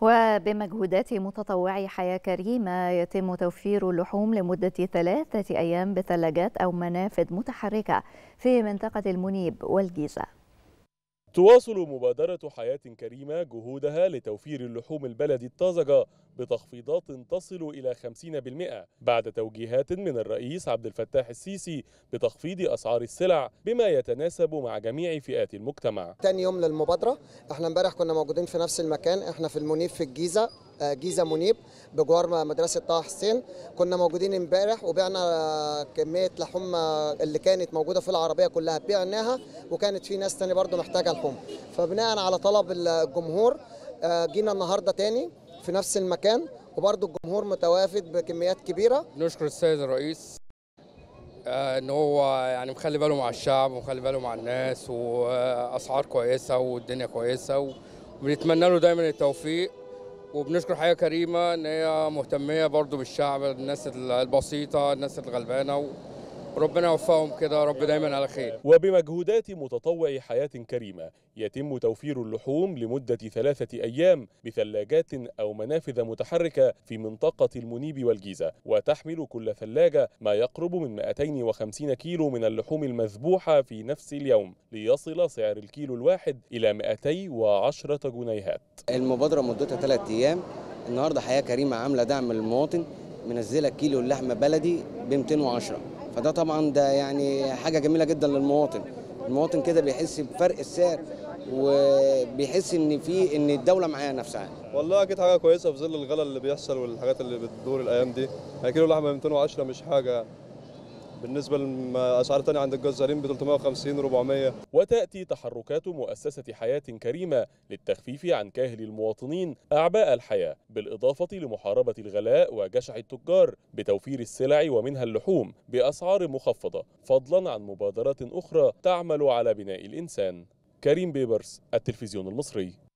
وبمجهودات متطوعي حياة كريمة يتم توفير اللحوم لمدة 3 أيام بثلاجات أو منافذ متحركة في منطقة المنيب والجيزة. تواصل مبادرة حياة كريمة جهودها لتوفير اللحوم البلدي الطازجة بتخفيضات تصل إلى 50% بعد توجيهات من الرئيس عبد الفتاح السيسي بتخفيض أسعار السلع بما يتناسب مع جميع فئات المجتمع. تاني يوم للمبادرة، احنا امبارح كنا موجودين في نفس المكان، احنا في المنيب في الجيزة، جيزة منيب بجوار مدرسة طه حسين. كنا موجودين امبارح وبعنا كمية لحوم اللي كانت موجودة في العربية كلها بعناها، وكانت في ناس تاني برضو محتاجة لحوم، فبناء على طلب الجمهور جينا النهاردة تاني في نفس المكان، وبرضو الجمهور متوافد بكميات كبيرة. نشكر السيد الرئيس ان هو يعني مخلي باله مع الشعب ومخلي باله مع الناس، واسعار كويسة والدنيا كويسة، وبنتمنى له دايما التوفيق. وبنشكر حياة كريمة إن هي مهتمية برضو بالشعب، الناس البسيطة، الناس الغلبانة، وربنا يوفقهم كده رب دايما على خير. وبمجهودات متطوع حياة كريمة يتم توفير اللحوم لمدة 3 أيام بثلاجات أو منافذ متحركة في منطقة المنيب والجيزة، وتحمل كل ثلاجة ما يقرب من 250 كيلو من اللحوم المذبوحة في نفس اليوم، ليصل سعر الكيلو الواحد إلى 210 جنيهات. المبادرة مدتها 3 أيام، النهاردة حياة كريمة عاملة دعم للمواطن، منزلة كيلو اللحمة بلدي ب 210، فده طبعا ده يعني حاجة جميلة جدا للمواطن. المواطن كده بيحس بفرق السعر وبيحس ان الدولة معاها نفسها. والله اكيد حاجة كويسة في ظل الغلا اللي بيحصل والحاجات اللي بتدور الايام دي. كيلو لحمة ب 210 مش حاجة بالنسبة لأسعار تانية عند الجزارين ب 350 400. وتأتي تحركات مؤسسة حياة كريمة للتخفيف عن كاهل المواطنين أعباء الحياة، بالإضافة لمحاربة الغلاء وجشع التجار بتوفير السلع ومنها اللحوم بأسعار مخفضة، فضلا عن مبادرات أخرى تعمل على بناء الإنسان. كريم بيبرس، التلفزيون المصري.